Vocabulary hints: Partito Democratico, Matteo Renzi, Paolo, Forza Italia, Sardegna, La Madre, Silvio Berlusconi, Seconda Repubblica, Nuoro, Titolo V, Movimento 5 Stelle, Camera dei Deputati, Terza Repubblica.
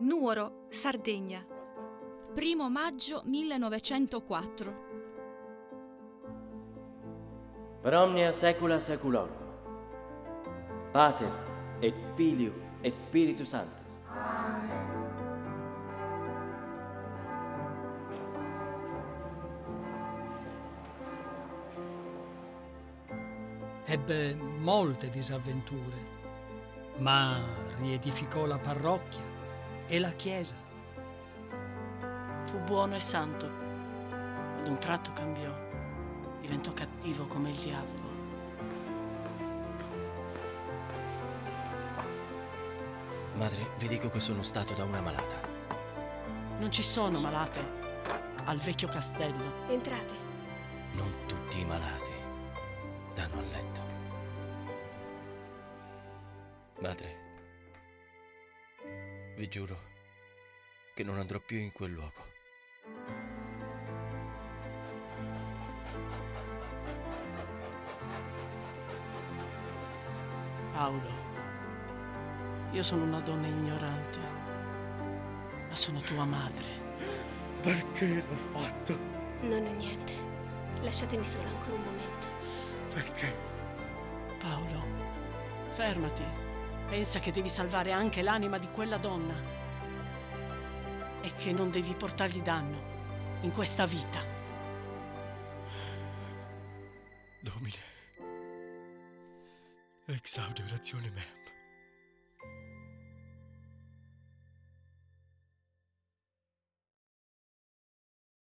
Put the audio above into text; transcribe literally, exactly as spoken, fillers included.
Nuoro, Sardegna, primo maggio millenovecentoquattro. Per omnia saecula saeculorum. Pater et Filio et Spiritus Sanctus. Amen. Ebbe molte disavventure, ma riedificò la parrocchia e la chiesa. Fu buono e santo, ad un tratto cambiò, diventò cattivo come il diavolo. Madre, vi dico che sono stato da una malata. Non ci sono malate al vecchio castello. Entrate. Non tutti i malati stanno a letto. Madre, vi giuro che non andrò più in quel luogo. Paolo, io sono una donna ignorante, ma sono tua madre. Perché l'ho fatto? Non è niente. Lasciatemi sola ancora un momento. Perché? Paolo, fermati. Pensa che devi salvare anche l'anima di quella donna e che non devi portargli danno in questa vita. Domine, exaude oratione mea.